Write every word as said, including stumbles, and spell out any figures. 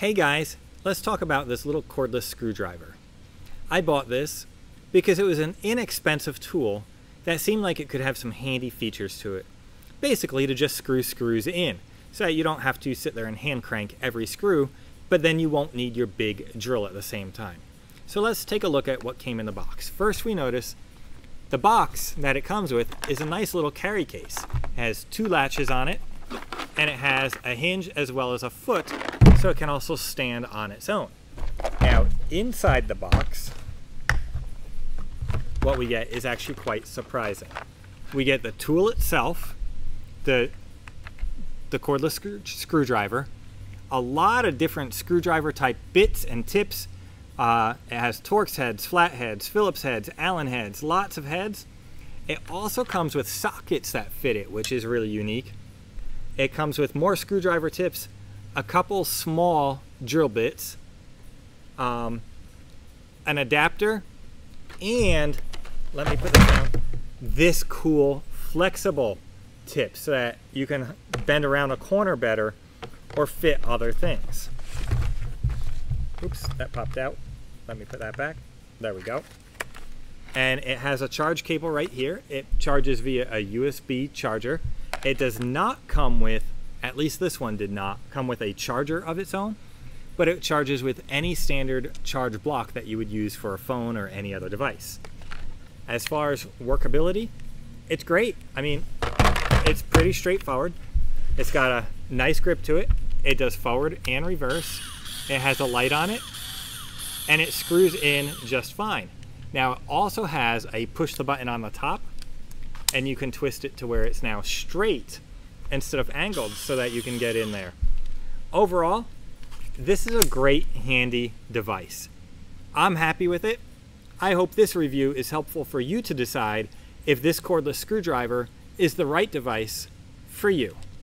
Hey guys, let's talk about this little cordless screwdriver. I bought this because it was an inexpensive tool that seemed like it could have some handy features to it. Basically to just screw screws in, so that you don't have to sit there and hand crank every screw, but then you won't need your big drill at the same time. So let's take a look at what came in the box. First we notice the box that it comes with is a nice little carry case. It has two latches on it, and it has a hinge as well as a foot, so it can also stand on its own. Now, inside the box, what we get is actually quite surprising. We get the tool itself, the, the cordless screw, screwdriver, a lot of different screwdriver type bits and tips. Uh, it has Torx heads, flat heads, Phillips heads, Allen heads, lots of heads. It also comes with sockets that fit it, which is really unique. It comes with more screwdriver tips, a couple small drill bits, um, an adapter, and let me put this down, this cool flexible tip so that you can bend around a corner better or fit other things. Oops, that popped out. Let me put that back. There we go. And it has a charge cable right here. It charges via a U S B charger. It does not come with, at least this one did not, come with a charger of its own, but it charges with any standard charge block that you would use for a phone or any other device. As far as workability, it's great. I mean, it's pretty straightforward. It's got a nice grip to it. It does forward and reverse. It has a light on it, and it screws in just fine. Now, it also has a push the button on the top, and you can twist it to where it's now straight instead of angled so that you can get in there. Overall, this is a great, handy device. I'm happy with it. I hope this review is helpful for you to decide if this cordless screwdriver is the right device for you.